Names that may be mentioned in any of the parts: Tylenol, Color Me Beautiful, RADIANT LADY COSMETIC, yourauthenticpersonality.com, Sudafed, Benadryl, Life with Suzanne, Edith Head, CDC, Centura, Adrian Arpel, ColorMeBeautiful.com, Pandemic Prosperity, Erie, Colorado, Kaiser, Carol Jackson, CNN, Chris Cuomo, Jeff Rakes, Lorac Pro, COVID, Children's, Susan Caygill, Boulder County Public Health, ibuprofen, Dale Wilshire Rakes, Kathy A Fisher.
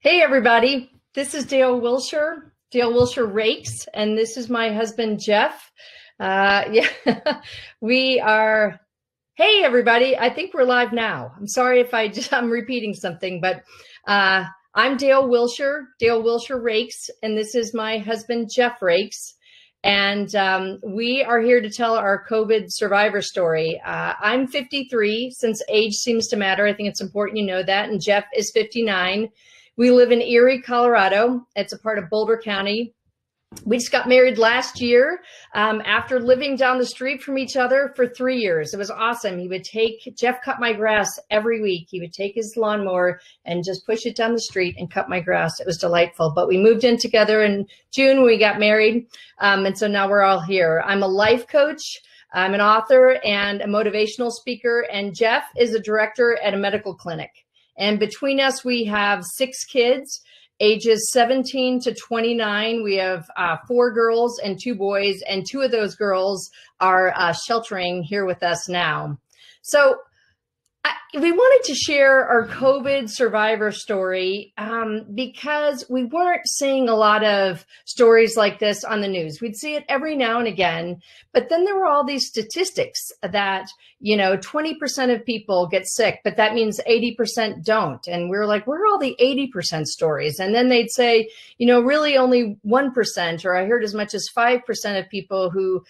Hey, everybody. This is Dale Wilshire Rakes, and this is my husband, Jeff. We are. Hey, everybody. I think we're live now. I'm sorry if I'm repeating something, but I'm Dale Wilshire Rakes, and this is my husband, Jeff Rakes. And we are here to tell our COVID survivor story. I'm 53, since age seems to matter. I think it's important you know that. And Jeff is 59. We live in Erie, Colorado. It's a part of Boulder County. We just got married last year after living down the street from each other for 3 years. It was awesome. Jeff cut my grass every week. He would take his lawnmower and just push it down the street and cut my grass. It was delightful. But we moved in together in June. We got married. And so now we're all here. I'm a life coach. I'm an author and a motivational speaker. And Jeff is a director at a medical clinic. And between us, we have 6 kids, ages 17 to 29. We have 4 girls and 2 boys, and 2 of those girls are sheltering here with us now. So we wanted to share our COVID survivor story because we weren't seeing a lot of stories like this on the news. We'd see it every now and again, but then there were all these statistics that, you know, 20% of people get sick, but that means 80% don't. And we were like, where are all the 80% stories? And then they'd say, you know, really only 1%, or I heard as much as 5% of people who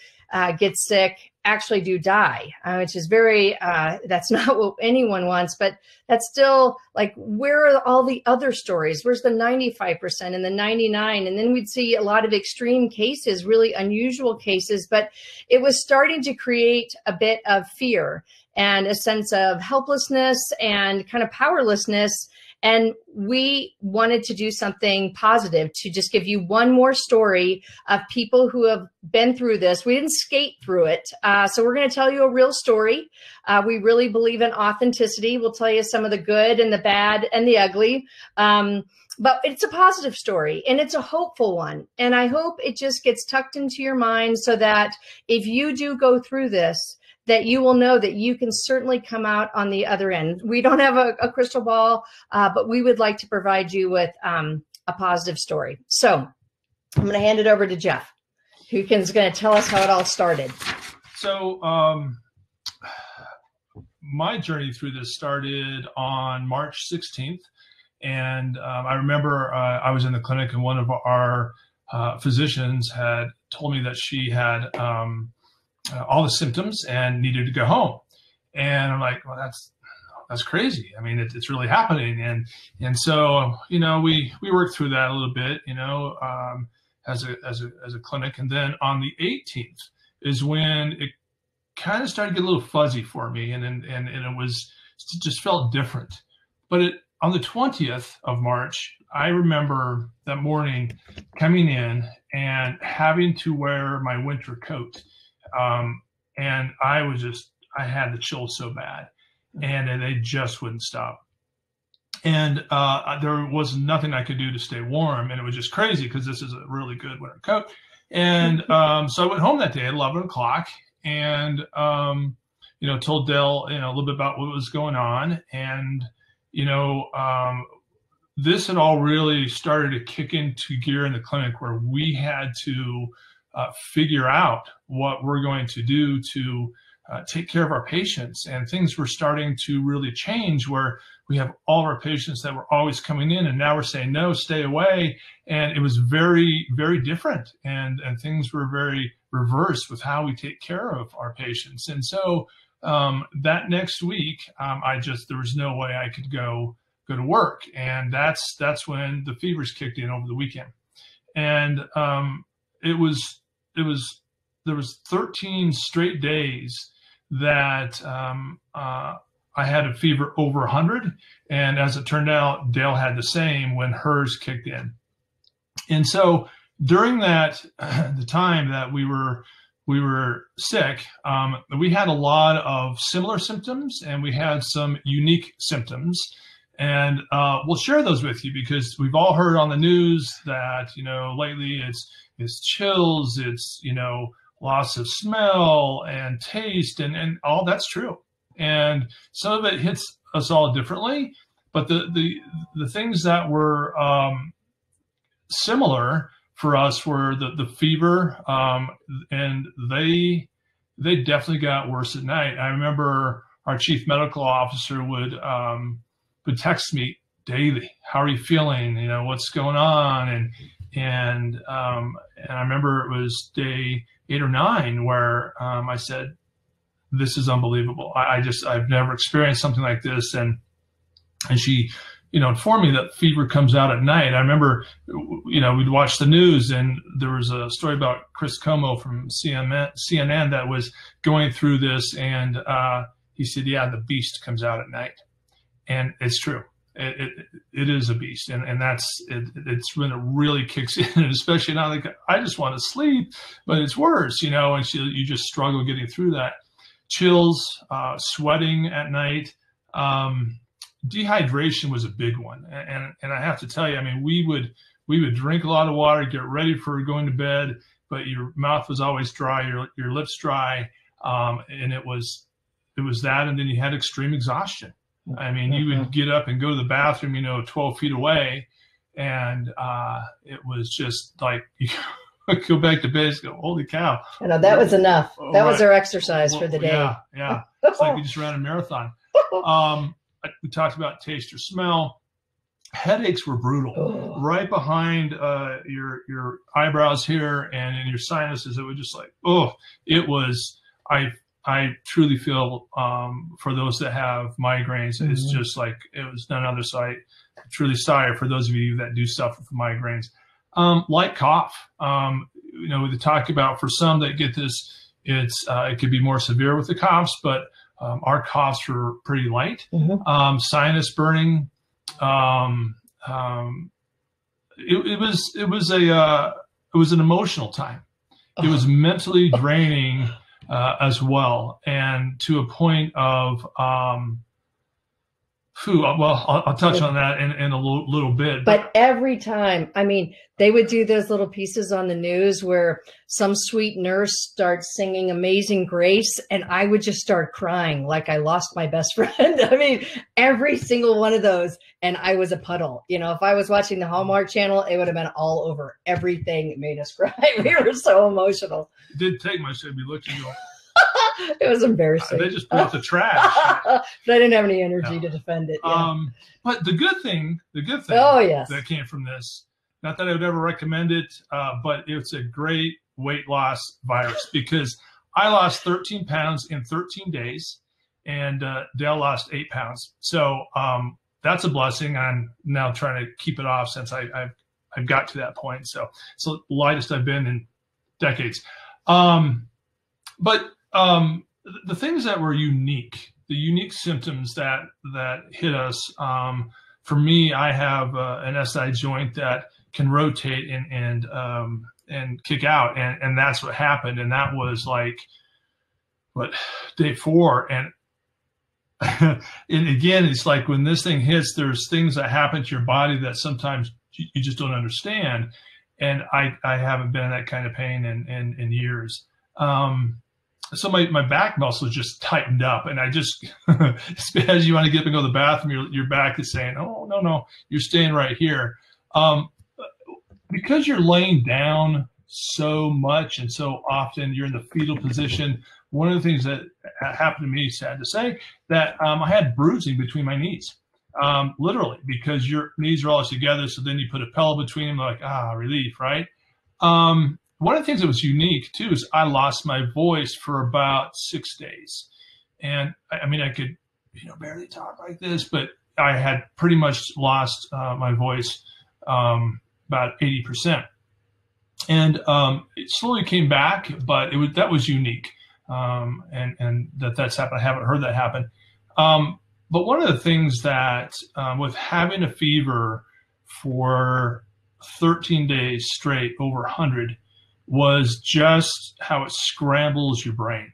get sick actually do die, which is very, that's not what anyone wants, but that's still like, where are all the other stories? Where's the 95% and the 99%? And then we'd see a lot of extreme cases, really unusual cases, but it was starting to create a bit of fear and a sense of helplessness and kind of powerlessness. And we wanted to do something positive to just give you one more story of people who have been through this. We didn't skate through it. So we're going to tell you a real story. We really believe in authenticity. We'll tell you some of the good and the bad and the ugly. But it's a positive story, and it's a hopeful one. And I hope it just gets tucked into your mind so that if you do go through this, that you will know that you can certainly come out on the other end. We don't have a crystal ball, but we would like to provide you with a positive story. So I'm going to hand it over to Jeff, who is going to tell us how it all started. So my journey through this started on March 16th. And I remember I was in the clinic, and one of our physicians had told me that she had all the symptoms and needed to go home. And I'm like, well, that's crazy. I mean, it's really happening. And so, you know, we worked through that a little bit, you know, as a clinic. And then on the 18th is when it kind of started to get a little fuzzy for me. And it was it just felt different. But on the 20th of March, I remember that morning coming in and having to wear my winter coat. And I had the chill so bad, and they just wouldn't stop. And there was nothing I could do to stay warm, and it was just crazy because this is a really good winter coat. And so I went home that day at 11 o'clock, and you know, told Dale, you know, a little bit about what was going on, and you know, this had all really started to kick into gear in the clinic, where we had to figure out what we're going to do to take care of our patients. And things were starting to really change, where we have all of our patients that were always coming in, and now we're saying, no, stay away. And it was very, very different. And things were very reversed with how we take care of our patients. And so that next week, there was no way I could go to work. And that's when the fevers kicked in over the weekend. And there was 13 straight days that I had a fever over 100. And as it turned out, Dale had the same when hers kicked in. And so during the time that we were sick, we had a lot of similar symptoms, and we had some unique symptoms. And we'll share those with you, because we've all heard on the news that, you know, lately it's chills, it's, you know, loss of smell and taste, and all that's true. And some of it hits us all differently. But the things that were similar for us were the fever, and they definitely got worse at night. I remember our chief medical officer would text me daily, "How are you feeling? You know, what's going on?" And I remember it was day 8 or 9 where I said, "This is unbelievable. I've never experienced something like this." And she, you know, informed me that fever comes out at night. I remember, you know, we'd watch the news and there was a story about Chris Cuomo from CNN that was going through this. And he said, "Yeah, the beast comes out at night." And it's true. It is a beast. And that's, it's when it really kicks in, and especially now, like, I just want to sleep, but it's worse, you know, and you just struggle getting through that. Chills, sweating at night. Dehydration was a big one. And I have to tell you, I mean, we would drink a lot of water, get ready for going to bed, but your mouth was always dry, your lips dry. And it was that. And then you had extreme exhaustion. I mean, you would get up and go to the bathroom, you know, 12 feet away. And it was just like, you go back to bed and go, "Holy cow. You know, that was enough. That was our exercise for the day." Yeah, yeah. It's like we just ran a marathon. We talked about taste or smell. Headaches were brutal. Oh. Right behind your eyebrows here and in your sinuses. It was just like, oh, it was, I truly feel for those that have migraines, mm-hmm. It's just like it was none other. So I truly sorry for those of you that do suffer from migraines. Light cough, you know, we talked about for some that get this, it could be more severe with the coughs, but our coughs were pretty light. Mm-hmm. Sinus burning, it was an emotional time. It was mentally draining. As well, and to a point of well, I'll touch on that in a little bit. But every time, I mean, they would do those little pieces on the news where some sweet nurse starts singing Amazing Grace, and I would just start crying like I lost my best friend. I mean, every single one of those, and I was a puddle. You know, if I was watching the Hallmark Channel, it would have been all over. Everything made us cry. We were so emotional. It did take my should be looking at you. It was embarrassing. They just brought the trash. But I didn't have any energy to defend it. Yeah. But the good thing oh, yes. that came from this, not that I would ever recommend it, but it's a great weight loss virus because I lost 13 pounds in 13 days and Dale lost 8 pounds. So that's a blessing. I'm now trying to keep it off since I've got to that point. So it's the lightest I've been in decades. But the things that were unique, the unique symptoms that hit us, for me, I have an SI joint that can rotate and kick out. And that's what happened. And that was like, what, day 4. And again, it's like when this thing hits, there's things that happen to your body that sometimes you just don't understand. And I haven't been in that kind of pain in years. So my back muscles just tightened up, and I just, as you want to get up and go to the bathroom, your back is saying, "Oh, no, you're staying right here." Because you're laying down so much and so often, you're in the fetal position. One of the things that happened to me, sad to say, that I had bruising between my knees, literally, because your knees are all together. So then you put a pillow between them, like, relief, right? One of the things that was unique too is I lost my voice for about 6 days. And I mean, I could, you know, barely talk like this, but I had pretty much lost my voice about 80%. And it slowly came back, but that was unique. And that's happened. I haven't heard that happen. But one of the things that with having a fever for 13 days straight, over 100, was just how it scrambles your brain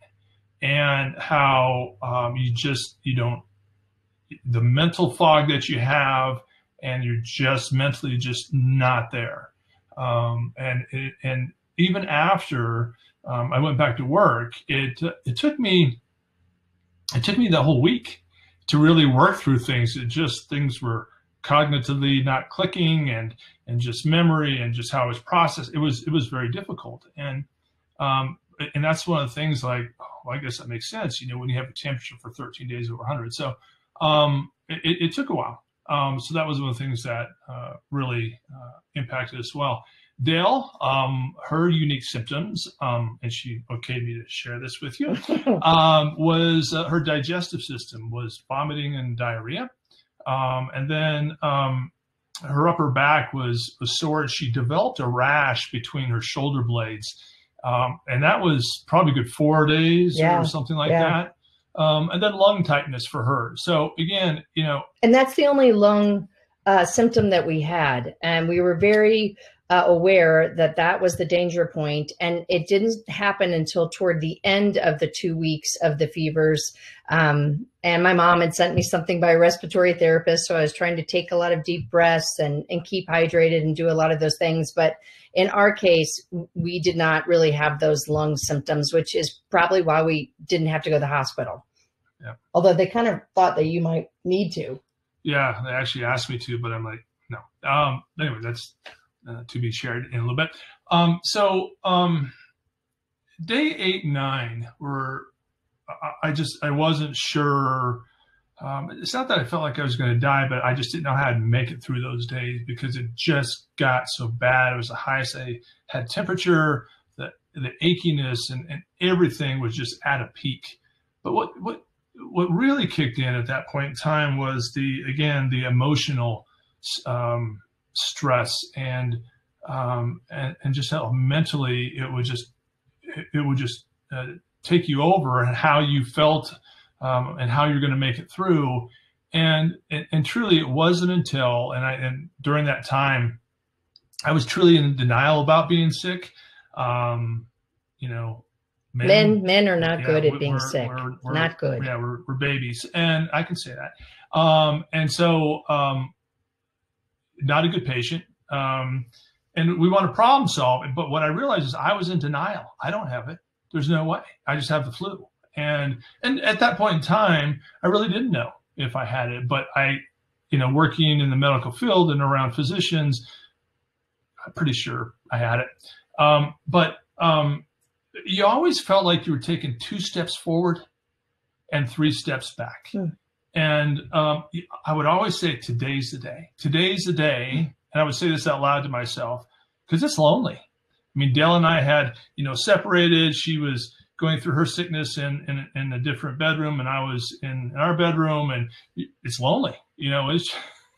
and how the mental fog that you have, and you're just mentally just not there. And even after I went back to work, it took me the whole week to really work through things. It just, things were cognitively not clicking, and just memory and just how it was processed. It was very difficult. And that's one of the things, like, well, I guess that makes sense, you know, when you have a temperature for 13 days over 100. So it took a while. So that was one of the things that really impacted us well. Dale, her unique symptoms, and she okayed me to share this with you, was her digestive system was vomiting and diarrhea. And then her upper back was sore. She developed a rash between her shoulder blades. And that was probably a good 4 days or something like that. And then lung tightness for her. So again, you know. And that's the only lung symptom that we had. And we were very aware that that was the danger point. And it didn't happen until toward the end of the 2 weeks of the fevers. And my mom had sent me something by a respiratory therapist. So I was trying to take a lot of deep breaths and keep hydrated and do a lot of those things. But in our case, we did not really have those lung symptoms, which is probably why we didn't have to go to the hospital. Yeah. Although they kind of thought that you might need to. Yeah, they actually asked me to, but I'm like, no. Anyway, that's to be shared in a little bit. Day 8 and 9 were, I wasn't sure. It's not that I felt like I was going to die, but I just didn't know how to make it through those days because it just got so bad. It was the highest I had temperature, the achiness and everything was just at a peak. But what really kicked in at that point in time was the emotional stress and just how mentally it would just take you over, and how you felt and how you're going to make it through. And truly, it wasn't until, and during that time, I was truly in denial about being sick. You know, men are not good at being sick. We're not good. Yeah, we're babies. And I can say that. And so not a good patient. And we want to problem solve. But what I realized is I was in denial. I don't have it. There's no way. I just have the flu. And at that point in time, I really didn't know if I had it, but I, you know, working in the medical field and around physicians, I'm pretty sure I had it. But you always felt like you were taking 2 steps forward and 3 steps back. Hmm. And I would always say, today's the day. Today's the day. And I would say this out loud to myself because it's lonely. I mean, Dale and I had, you know, separated. She was going through her sickness in a different bedroom, and I was in our bedroom, and it's lonely, you know.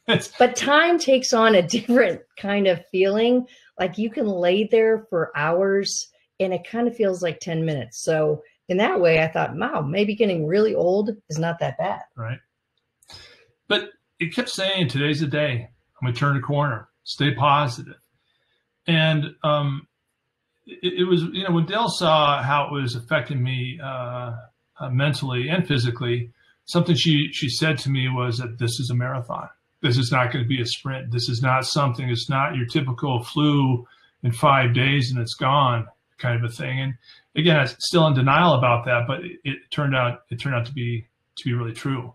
But time takes on a different kind of feeling. Like you can lay there for hours, and it kind of feels like 10 minutes. So in that way, I thought, wow, maybe getting really old is not that bad. Right. But it kept saying, today's the day. I'm going to turn the corner. Stay positive. And it was, you know, when Dale saw how it was affecting me mentally and physically, something she said to me was that this is a marathon. This is not going to be a sprint. This is not something, it's not your typical flu in 5 days and it's gone kind of a thing. And again, I was still in denial about that, but it turned out to be really true.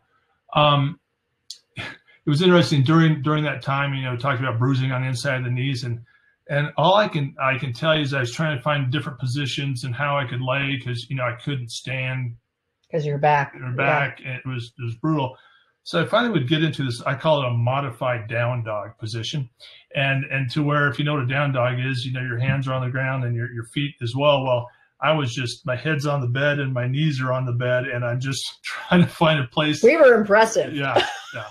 It was interesting during that time, you know, talking about bruising on the inside of the knees, and all I can tell you is I was trying to find different positions and how I could lay, because, you know, I couldn't stand. Because your back. Yeah. And it was brutal. So I finally would get into this, I call it a modified down dog position. And to where, if you know what a down dog is, you know, your hands are on the ground and your feet as well. Well, I was just, my head's on the bed and my knees are on the bed, and I'm just trying to find a place. We were impressive. Yeah.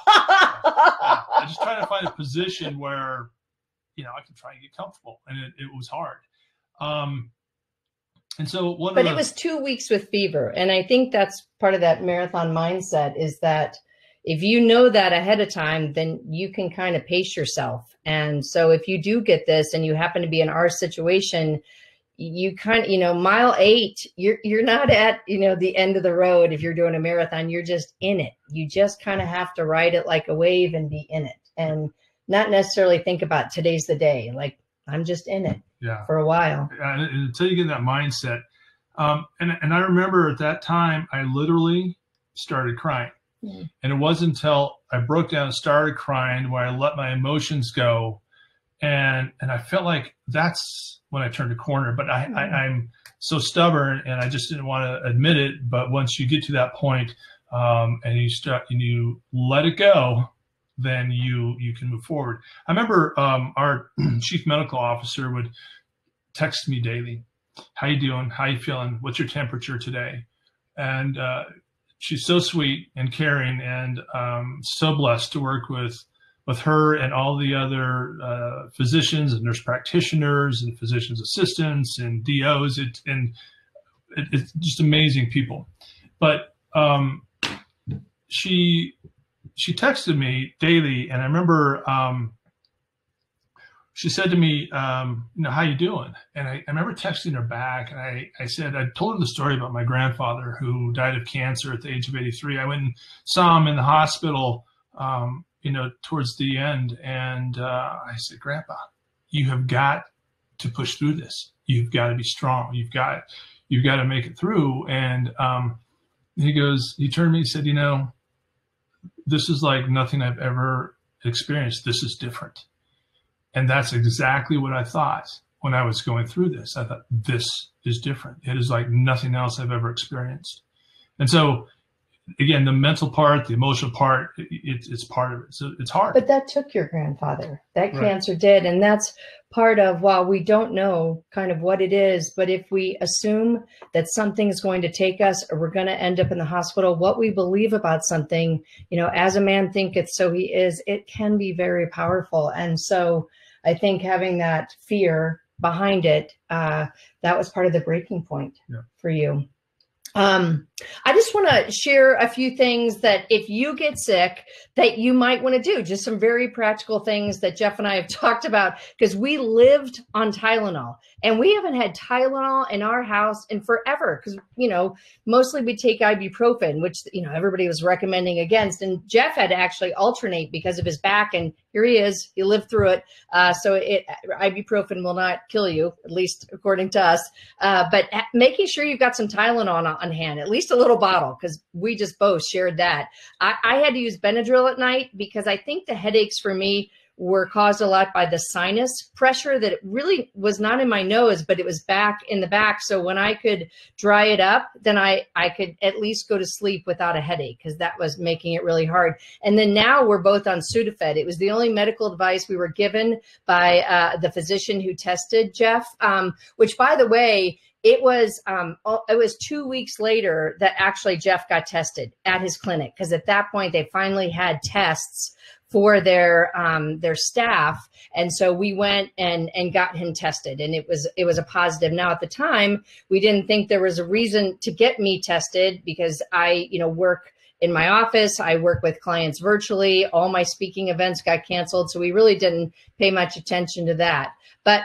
I'm just trying to find a position where, you know, I can try and get comfortable, and it was hard. It was 2 weeks with fever. And I think that's part of that marathon mindset, is that if you know that ahead of time, then you can kind of pace yourself. And so if you do get this and you happen to be in our situation, you kind of, you know, mile 8, you're not at, you know, the end of the road. If you're doing a marathon, you're just in it. You just kind of have to ride it like a wave and be in it, and not necessarily think about today's the day. Like, I'm just in it for a while. And until you get that mindset. And I remember at that time, I literally started crying. Yeah. And it wasn't until I broke down and started crying where I let my emotions go. And I felt like that's when I turned a corner, but I'm so stubborn and I just didn't want to admit it. But once you get to that point, and you start, and you let it go, then you can move forward. I remember, our chief medical officer would text me daily. How you doing? How you feeling? What's your temperature today? And, she's so sweet and caring, and so blessed to work with her and all the other physicians and nurse practitioners and physicians assistants and DOs. It's just amazing people. But she texted me daily, and I remember she said to me, you know, how you doing? And I remember texting her back, and I said, I told her the story about my grandfather who died of cancer at the age of 83. I went and saw him in the hospital, you know, towards the end. And I said, Grandpa, you have got to push through this. You've got to be strong. You've got to make it through. And he turned to me and said, you know, this is like nothing I've ever experienced. This is different. And that's exactly what I thought when I was going through this. I thought, this is different. It is like nothing else I've ever experienced. And so, again, the mental part, the emotional part, it's part of it. So it's hard. But that took your grandfather. That cancer did. And that's part of, while we don't know kind of what it is, but if we assume that something is going to take us or we're going to end up in the hospital, what we believe about something, you know, as a man thinketh, so he is, it can be very powerful. And so I think having that fear behind it, that was part of the breaking point for you. I just want to share a few things that if you get sick that you might want to do, just some very practical things that Jeff and I have talked about, because we lived on Tylenol and we haven't had Tylenol in our house in forever. Because, you know, mostly we take ibuprofen, which, you know, everybody was recommending against. And Jeff had to actually alternate because of his back, and here he is. He lived through it. Ibuprofen will not kill you, at least according to us. But making sure you've got some Tylenol on hand, at least a little bottle, because we just both shared that. I had to use Benadryl at night because I think the headaches for me were caused a lot by the sinus pressure that it really was not in my nose, but it was back in the back. So when I could dry it up, then I could at least go to sleep without a headache, because that was making it really hard. And then now we're both on Sudafed. It was the only medical advice we were given by the physician who tested Jeff, which, by the way, it was 2 weeks later that actually Jeff got tested at his clinic, because at that point they finally had tests for their staff. And so we went and got him tested, and it was a positive. Now, at the time, we didn't think there was a reason to get me tested, because I, you know, work in my office, I work with clients virtually, all my speaking events got canceled. So we really didn't pay much attention to that. But,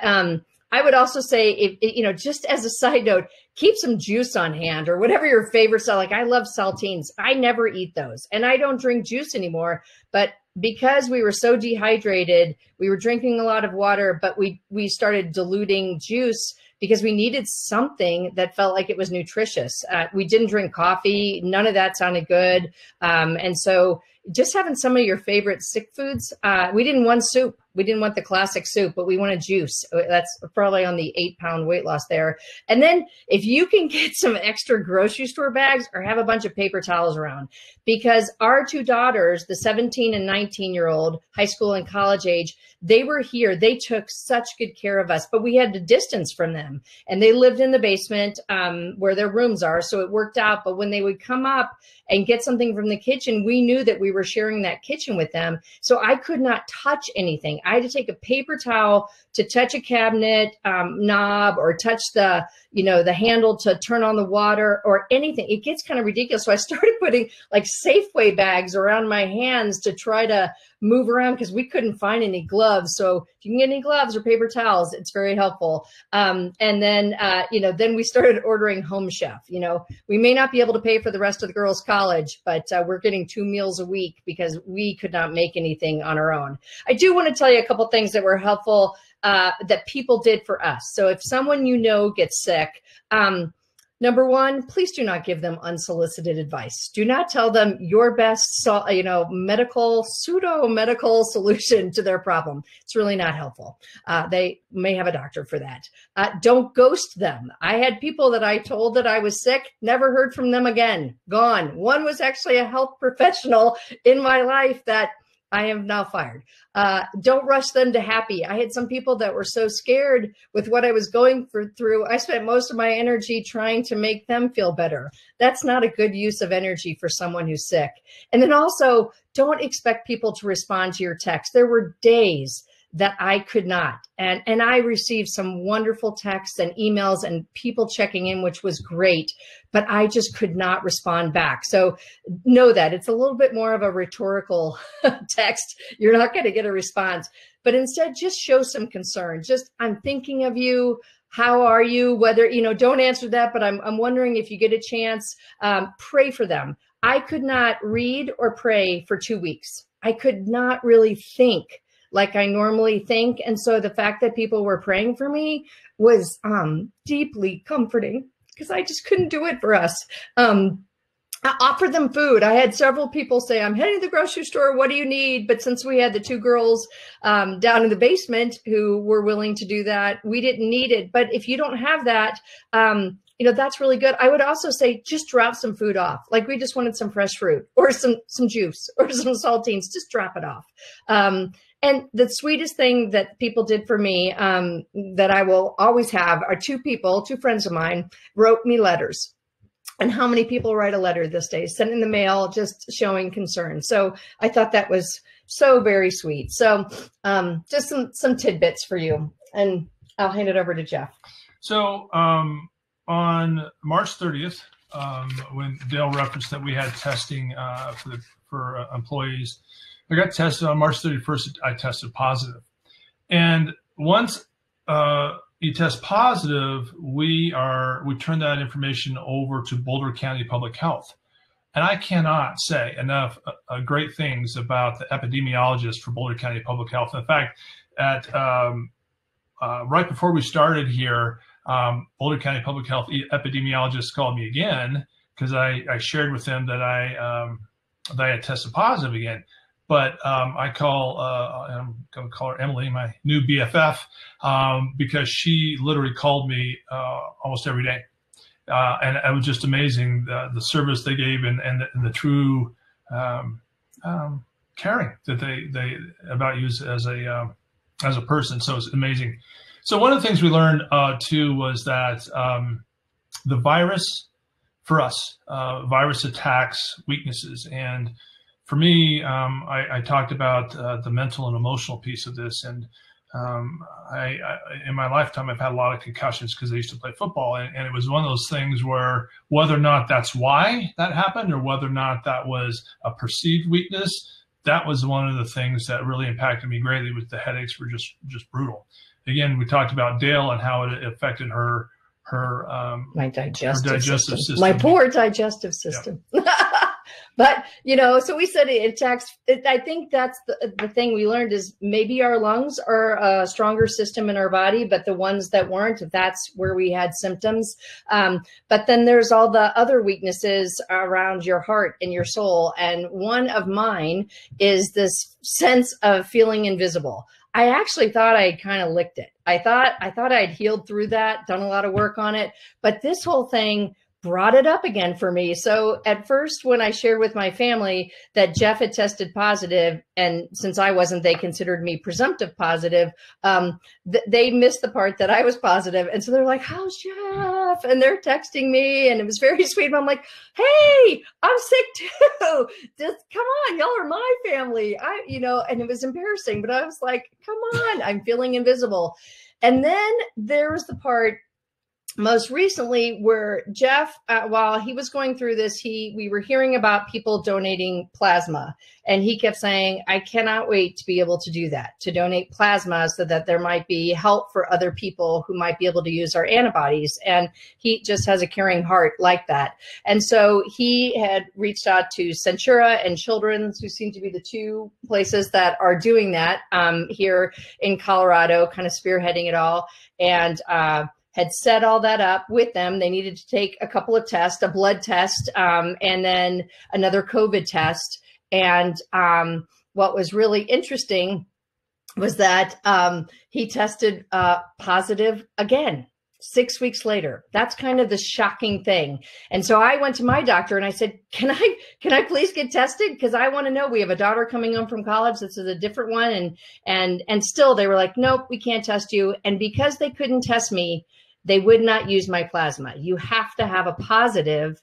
I would also say, if, you know, just as a side note, keep some juice on hand, or whatever your favorite stuff. Like, I love saltines. I never eat those, and I don't drink juice anymore, but because we were so dehydrated, we were drinking a lot of water, but we started diluting juice because we needed something that felt like it was nutritious. We didn't drink coffee. None of that sounded good. And so just having some of your favorite sick foods. We didn't want soup. We didn't want the classic soup, but we wanted juice. That's probably on the 8-pound weight loss there. And then if you can get some extra grocery store bags, or have a bunch of paper towels around, because our two daughters, the 17 and 19-year-old, high school and college age, they were here. They took such good care of us, but we had to distance from them. And they lived in the basement where their rooms are, so it worked out. But when they would come up and get something from the kitchen, we knew that we were sharing that kitchen with them. So I could not touch anything. I had to take a paper towel to touch a cabinet knob, or touch the, you know, the handle to turn on the water, or anything. It gets kind of ridiculous. So I started putting like Safeway bags around my hands to try to move around, because we couldn't find any gloves. So if you can get any gloves or paper towels, it's very helpful. And then, you know, then we started ordering Home Chef. You know, we may not be able to pay for the rest of the girls' college, but we're getting 2 meals a week because we could not make anything on our own. I do want to tell you a couple things that were helpful that people did for us. So if someone you know gets sick, Number one, please do not give them unsolicited advice. Do not tell them your best, you know, pseudo medical solution to their problem. It's really not helpful. They may have a doctor for that. Don't ghost them. I had people that I told that I was sick, never heard from them again, gone. One was actually a health professional in my life that I am now fired. Don't rush them to happy. I had some people that were so scared with what I was going through. I spent most of my energy trying to make them feel better. That's not a good use of energy for someone who's sick. And then also, don't expect people to respond to your text. There were days that I could not. And I received some wonderful texts and emails and people checking in, which was great, but I just could not respond back. So know that it's a little bit more of a rhetorical text. You're not going to get a response, but instead just show some concern. Just, I'm thinking of you. How are you? Whether, you know, don't answer that, but I'm wondering if you get a chance, pray for them. I could not read or pray for 2 weeks. I could not really think like I normally think. And so the fact that people were praying for me was deeply comforting because I just couldn't do it for us. I offered them food. I had several people say, I'm heading to the grocery store. What do you need? But since we had the two girls down in the basement who were willing to do that, we didn't need it. But if you don't have that, you know, that's really good. I would also say just drop some food off. Like we just wanted some fresh fruit or some juice or some saltines, just drop it off. And the sweetest thing that people did for me that I will always have are two friends of mine wrote me letters. And how many people write a letter this day, sent in the mail, just showing concern. So I thought that was so very sweet. So just some tidbits for you, and I'll hand it over to Jeff. So on March 30th, when Dale referenced that we had testing for employees, I got tested on March 31st. I tested positive. And once you test positive, we turn that information over to Boulder County Public Health. And I cannot say enough great things about the epidemiologist for Boulder County Public Health. In fact, at right before we started here, Boulder County Public Health epidemiologist called me again because I shared with them that I had tested positive again. But I'm going to call her Emily, my new BFF, because she literally called me almost every day. And it was just amazing the service they gave and the true caring that they about you as a person. So it's amazing. So one of the things we learned too was that the virus, for us, virus attacks weaknesses. And for me, I talked about the mental and emotional piece of this, and in my lifetime, I've had a lot of concussions because I used to play football, and it was one of those things where whether or not that's why that happened or whether or not that was a perceived weakness, that was one of the things that really impacted me greatly. Was the headaches were just brutal. Again, we talked about Dale and how it affected her my digestive system. My poor digestive system. Yeah. But, you know, so we said it attacks. I think that's the thing we learned is maybe our lungs are a stronger system in our body, but the ones that weren't, that's where we had symptoms. But then there's all the other weaknesses around your heart and your soul. And one of mine is this sense of feeling invisible. I actually thought I kind of licked it. I thought I'd healed through that, done a lot of work on it. But this whole thing brought it up again for me. So at first, when I shared with my family that Jeff had tested positive, and since I wasn't, they considered me presumptive positive, they missed the part that I was positive. And so they're like, how's Jeff? And they're texting me, and it was very sweet. But I'm like, hey, I'm sick too. Just come on, y'all are my family. You know, and it was embarrassing, but I was like, come on, I'm feeling invisible. And then there was the part most recently where Jeff, while he was going through this, we were hearing about people donating plasma, and he kept saying, I cannot wait to be able to do that, to donate plasma so that there might be help for other people who might be able to use our antibodies. And he just has a caring heart like that. And so he had reached out to Centura and Children's, who seem to be the two places that are doing that here in Colorado, kind of spearheading it all. And had set all that up with them. They needed to take a couple of tests, a blood test, and then another COVID test. And what was really interesting was that he tested positive again 6 weeks later. That's kind of the shocking thing. And so I went to my doctor and I said, can I please get tested? Because I want to know. We have a daughter coming home from college. This is a different one. And still they were like, nope, we can't test you. And because they couldn't test me, they would not use my plasma. You have to have a positive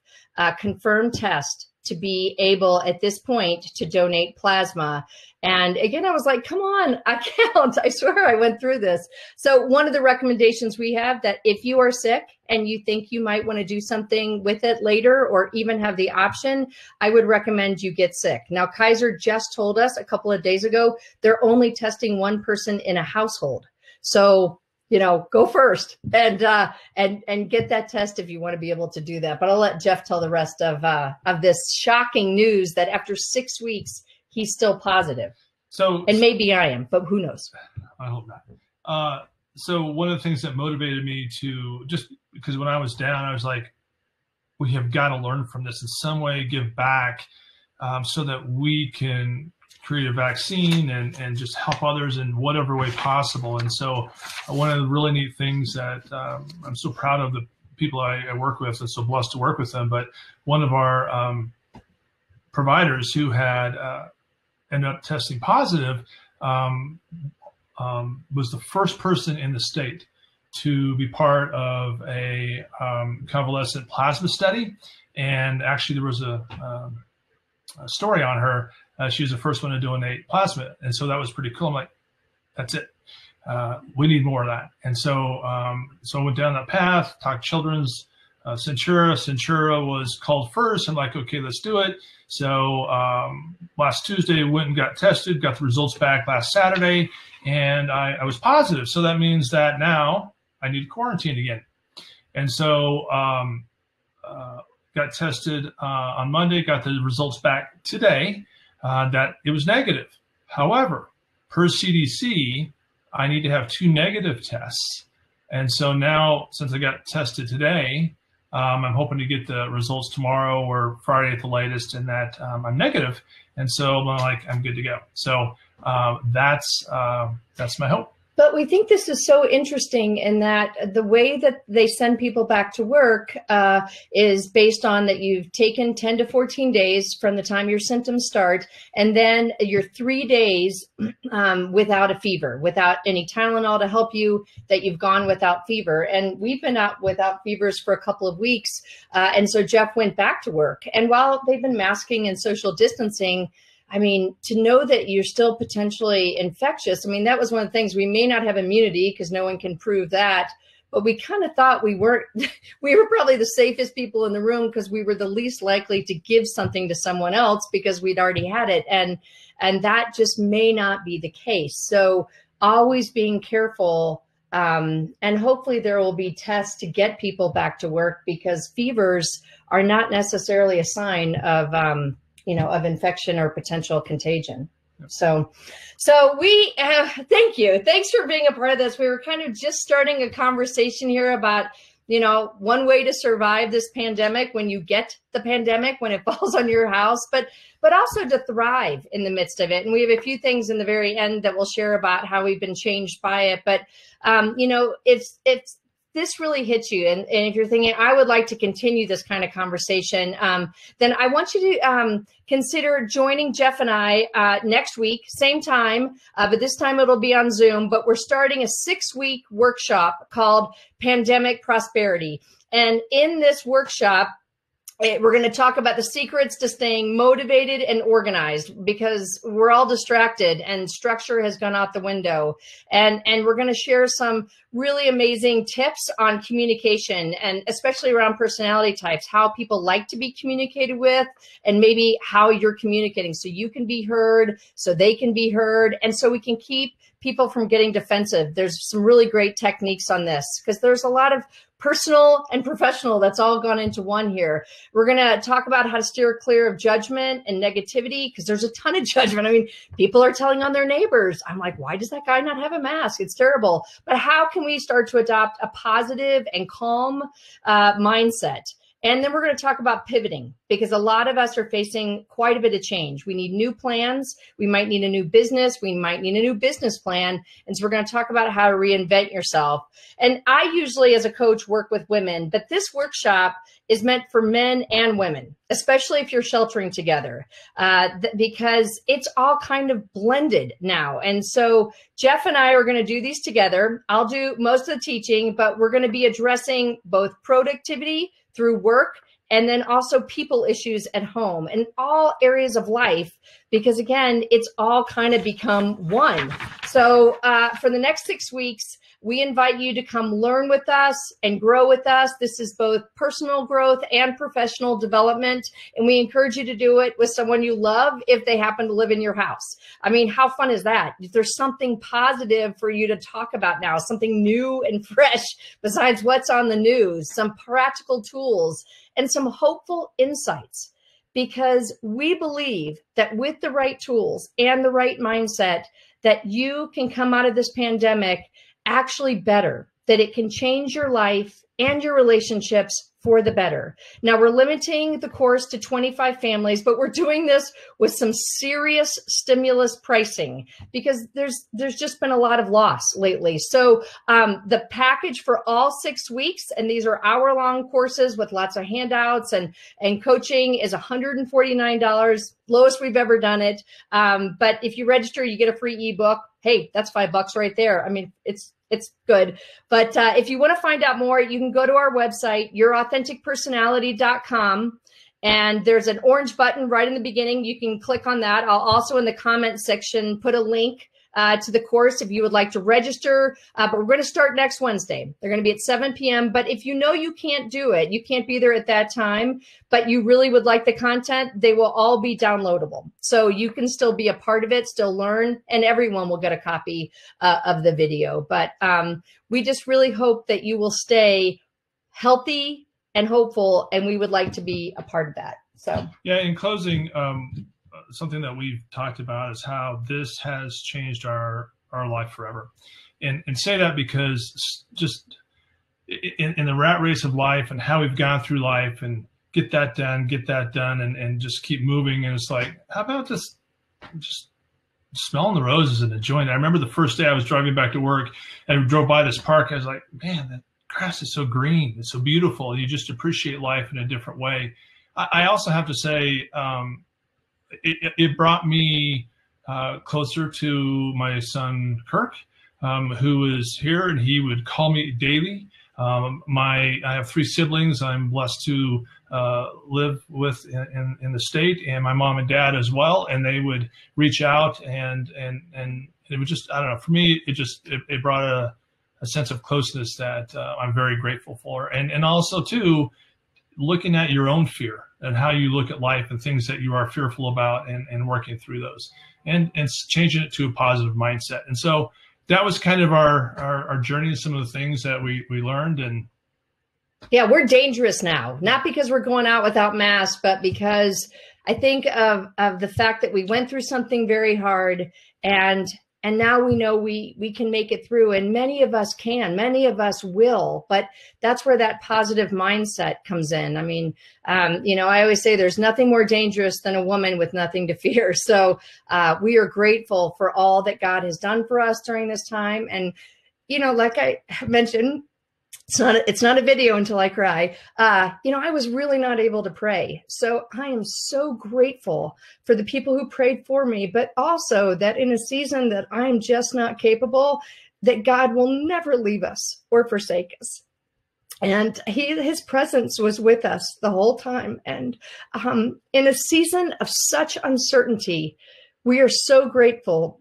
confirmed test to be able at this point to donate plasma. And again, I was like, come on, I can't. I swear I went through this. So one of the recommendations we have that if you are sick and you think you might want to do something with it later or even have the option, I would recommend you get sick. Now, Kaiser just told us a couple of days ago, they're only testing one person in a household. So you know, go first and get that test if you want to be able to do that. But I'll let Jeff tell the rest of this shocking news that after 6 weeks he's still positive. So, and maybe I am, but who knows? I hope not. So one of the things that motivated me to just because when I was down, I was like, we have got to learn from this in some way, give back so that we can create a vaccine and just help others in whatever way possible. And so one of the really neat things that I'm so proud of the people I work with and so blessed to work with them, but one of our providers who had ended up testing positive was the first person in the state to be part of a convalescent plasma study. And actually there was a story on her. She was the first one to donate plasma. And so that was pretty cool. I'm like, that's it. We need more of that. And so I went down that path, talked Children's, Centura. Centura was called first. I'm like, okay, let's do it. So last Tuesday, went and got tested, got the results back last Saturday, and I was positive. So that means that now I need to quarantine again. And so got tested on Monday, got the results back today. That it was negative. However, per CDC, I need to have 2 negative tests. And so now, since I got tested today, I'm hoping to get the results tomorrow or Friday at the latest, and that I'm negative. And so I'm like, I'm good to go. So that's my hope. But we think this is so interesting in that the way that they send people back to work is based on that you've taken 10 to 14 days from the time your symptoms start, and then you're 3 days without a fever, without any Tylenol to help you, that you've gone without fever. And we've been out without fevers for a couple of weeks. And so Jeff went back to work. And while they've been masking and social distancing, I mean, to know that you're still potentially infectious, I mean, that was one of the things. We may not have immunity because no one can prove that, but we kind of thought we weren't, we were probably the safest people in the room because we were the least likely to give something to someone else because we'd already had it. And that just may not be the case. So always being careful. And hopefully there will be tests to get people back to work because fevers are not necessarily a sign of, you know, of infection or potential contagion. So we thank you. Thanks for being a part of this. We were kind of just starting a conversation here about, you know, one way to survive this pandemic when you get the pandemic, when it falls on your house, but also to thrive in the midst of it. And we have a few things in the very end that we'll share about how we've been changed by it. But, you know, it's this really hits you. And if you're thinking, I would like to continue this kind of conversation, then I want you to consider joining Jeff and I next week, same time, but this time it'll be on Zoom. But we're starting a 6-week workshop called Pandemic Prosperity. And in this workshop, we're going to talk about the secrets to staying motivated and organized because we're all distracted and structure has gone out the window. And we're going to share some really amazing tips on communication and especially around personality types, how people like to be communicated with and maybe how you're communicating so you can be heard, so they can be heard, and so we can keep people from getting defensive. There's some really great techniques on this because there's a lot of personal and professional. That's all gone into one here. We're going to talk about how to steer clear of judgment and negativity, because there's a ton of judgment. I mean, people are telling on their neighbors. I'm like, why does that guy not have a mask? It's terrible. But how can we start to adopt a positive and calm mindset? And then we're going to talk about pivoting, because a lot of us are facing quite a bit of change. We need new plans. We might need a new business. We might need a new business plan. And so we're going to talk about how to reinvent yourself. And I usually, as a coach, work with women, but this workshop is meant for men and women, especially if you're sheltering together, because it's all kind of blended now. And so Jeff and I are going to do these together. I'll do most of the teaching, but we're going to be addressing both productivity through work and then also people issues at home and all areas of life, because again, it's all kind of become one. So for the next 6 weeks, we invite you to come learn with us and grow with us. This is both personal growth and professional development. And we encourage you to do it with someone you love if they happen to live in your house. I mean, how fun is that? There's something positive for you to talk about now, something new and fresh besides what's on the news, some practical tools and some hopeful insights. Because we believe that with the right tools and the right mindset, that you can come out of this pandemic actually better, that it can change your life and your relationships for the better. Now, we're limiting the course to 25 families, but we're doing this with some serious stimulus pricing, because there's just been a lot of loss lately. So the package for all 6 weeks, and these are hour-long courses with lots of handouts and coaching, is $149, lowest we've ever done it. But if you register, you get a free ebook. Hey, that's $5 right there. I mean, it's good. But if you want to find out more, you can go to our website, yourauthenticpersonality.com. And there's an orange button right in the beginning. You can click on that. I'll also, in the comment section, put a link to the course if you would like to register. But we're going to start next Wednesday. They're going to be at 7 p.m. But if you know you can't do it, you can't be there at that time, but you really would like the content, they will all be downloadable. So you can still be a part of it, still learn, and everyone will get a copy of the video. But we just really hope that you will stay healthy and hopeful, and we would like to be a part of that. So yeah, in closing, something that we've talked about is how this has changed our life forever. And say that because just in the rat race of life and how we've gone through life and get that done, and just keep moving. And it's like, how about just smelling the roses and enjoying it? I remember the first day I was driving back to work and I drove by this park. I was like, man, that grass is so green. It's so beautiful. You just appreciate life in a different way. I also have to say, it brought me closer to my son, Kirk, who is here, and he would call me daily. I have three siblings I'm blessed to live with in the state, and my mom and dad as well. And they would reach out, and it was just, I don't know, for me, it brought a sense of closeness that I'm very grateful for. And also too, looking at your own fear and how you look at life and things that you are fearful about, and working through those and changing it to a positive mindset. And so that was kind of our journey and some of the things that we learned. And yeah, we're dangerous now, not because we're going out without masks, but because I think of the fact that we went through something very hard, and now we know we can make it through, and many of us can, many of us will, but that's where that positive mindset comes in. I mean, you know, I always say there's nothing more dangerous than a woman with nothing to fear. So we are grateful for all that God has done for us during this time. And, you know, like I mentioned, it's not a video until I cry. You know, I was really not able to pray. So I am so grateful for the people who prayed for me, but also that in a season that I'm just not capable, that God will never leave us or forsake us. And his presence was with us the whole time. And in a season of such uncertainty, we are so grateful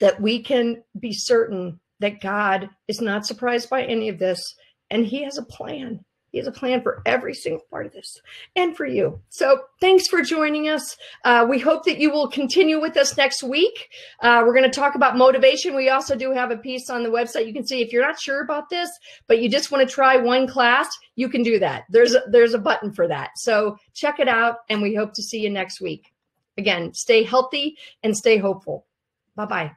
that we can be certain that God is not surprised by any of this, and he has a plan. He has a plan for every single part of this and for you. So thanks for joining us. We hope that you will continue with us next week. We're going to talk about motivation. We also do have a piece on the website. You can see if you're not sure about this, but you just want to try one class, you can do that. There's a button for that. So check it out, and we hope to see you next week. Again, stay healthy and stay hopeful. Bye-bye.